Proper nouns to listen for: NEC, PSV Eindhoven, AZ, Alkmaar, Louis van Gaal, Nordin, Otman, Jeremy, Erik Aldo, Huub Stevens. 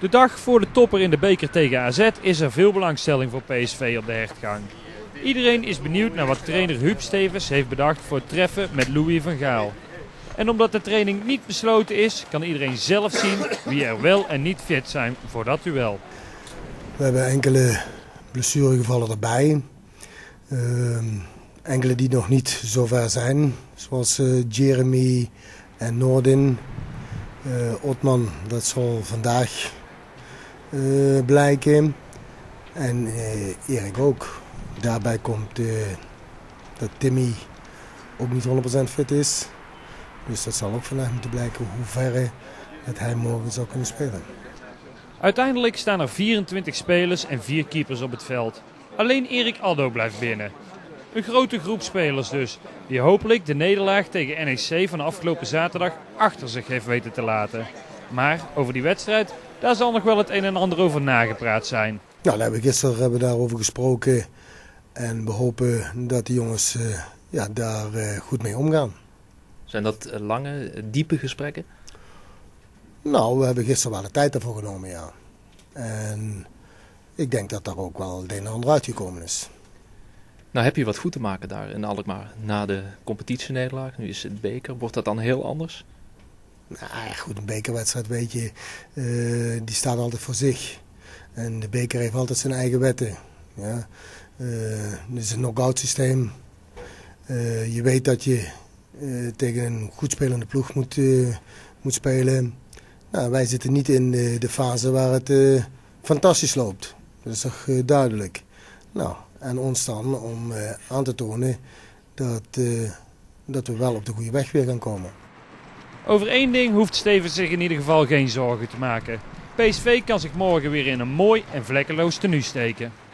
De dag voor de topper in de beker tegen AZ is er veel belangstelling voor PSV op de hertgang. Iedereen is benieuwd naar wat trainer Huub Stevens heeft bedacht voor het treffen met Louis van Gaal. En omdat de training niet besloten is, kan iedereen zelf zien wie er wel en niet fit zijn voor dat duel. We hebben enkele blessuregevallen erbij. Enkele die nog niet zo ver zijn, zoals Jeremy en Nordin. Otman, dat zal vandaag blijken. En Erik ook. Daarbij komt dat Timmy ook niet 100% fit is. Dus dat zal ook vandaag moeten blijken hoe ver dat hij morgen zou kunnen spelen. Uiteindelijk staan er 24 spelers en 4 keepers op het veld. Alleen Erik Aldo blijft binnen. Een grote groep spelers dus, die hopelijk de nederlaag tegen NEC van afgelopen zaterdag achter zich heeft weten te laten. Maar over die wedstrijd, daar zal nog wel het een en ander over nagepraat zijn. Nou, daar hebben we gisteren daarover gesproken en we hopen dat die jongens daar goed mee omgaan. Zijn dat lange, diepe gesprekken? Nou, we hebben gisteren wel de tijd daarvoor genomen, ja. En ik denk dat daar ook wel het een en ander uitgekomen is. Nou, heb je wat goed te maken daar in Alkmaar na de competitienederlaag? Nu is het beker. Wordt dat dan heel anders? Nou, goed, een bekerwedstrijd, weet je, die staat altijd voor zich. En de beker heeft altijd zijn eigen wetten. Ja? Het is een knock-out systeem. Je weet dat je tegen een goed spelende ploeg moet spelen. Nou, wij zitten niet in de fase waar het fantastisch loopt. Dat is toch duidelijk. Nou, en ons dan om aan te tonen dat we wel op de goede weg weer gaan komen. Over één ding hoeft Stevens zich in ieder geval geen zorgen te maken. PSV kan zich morgen weer in een mooi en vlekkeloos tenue steken.